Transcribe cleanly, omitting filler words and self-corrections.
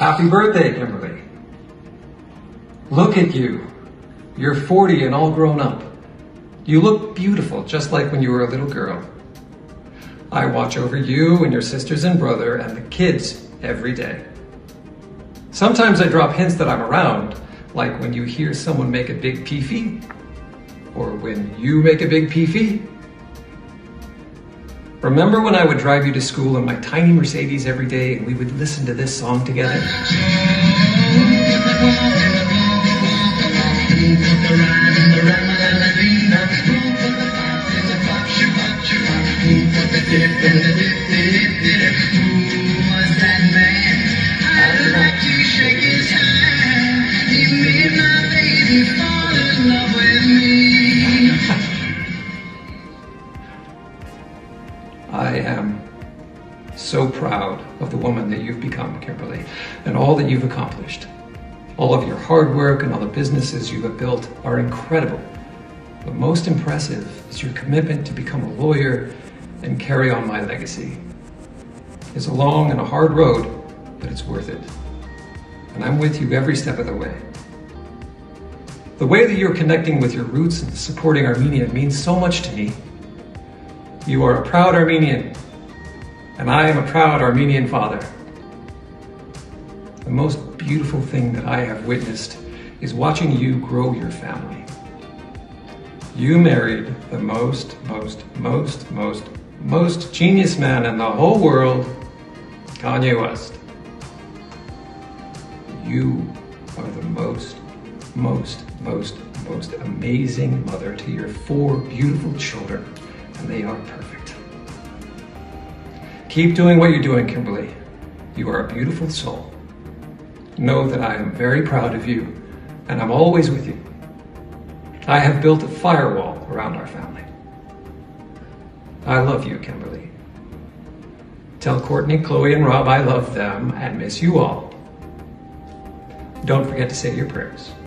Happy birthday, Kimberly. Look at you. You're 40 and all grown up. You look beautiful, just like when you were a little girl. I watch over you and your sisters and brother and the kids every day. Sometimes I drop hints that I'm around, like when you hear someone make a big peefee, or when you make a big peefee. Remember when I would drive you to school in my tiny Mercedes every day and we would listen to this song together? I am so proud of the woman that you've become, Kimberly, and all that you've accomplished. All of your hard work and all the businesses you have built are incredible. But most impressive is your commitment to become a lawyer and carry on my legacy. It's a long and a hard road, but it's worth it. And I'm with you every step of the way. The way that you're connecting with your roots and supporting Armenia means so much to me. You are a proud Armenian, and I am a proud Armenian father. The most beautiful thing that I have witnessed is watching you grow your family. You married the most genius man in the whole world, Kanye West. You are the most amazing mother to your 4 beautiful children. And they are perfect. Keep doing what you're doing, Kimberly. You are a beautiful soul. Know that I am very proud of you, and I'm always with you. I have built a firewall around our family. I love you, Kimberly. Tell Courtney, Chloe, and Rob I love them and miss you all. Don't forget to say your prayers.